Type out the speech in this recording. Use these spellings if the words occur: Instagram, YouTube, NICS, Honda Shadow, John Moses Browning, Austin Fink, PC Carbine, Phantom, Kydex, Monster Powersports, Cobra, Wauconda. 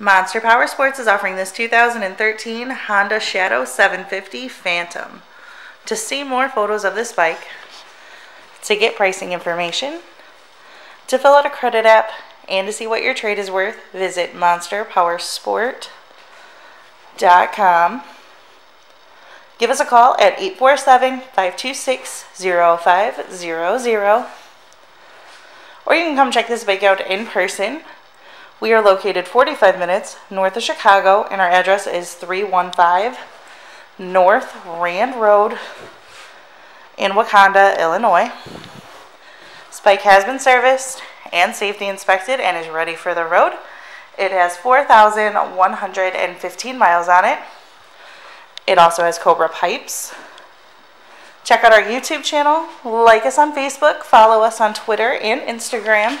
Monster Powersports is offering this 2013 Honda Shadow 750 Phantom. To see more photos of this bike, to get pricing information, to fill out a credit app, and to see what your trade is worth, visit monsterpowersport.com. Give us a call at 847-526-0500, or you can come check this bike out in person. We are located 45 minutes north of Chicago, and our address is 315 North Rand Road in Wauconda, Illinois. This bike has been serviced and safety inspected and is ready for the road. It has 4,115 miles on it. It also has Cobra pipes. Check out our YouTube channel, like us on Facebook, follow us on Twitter and Instagram.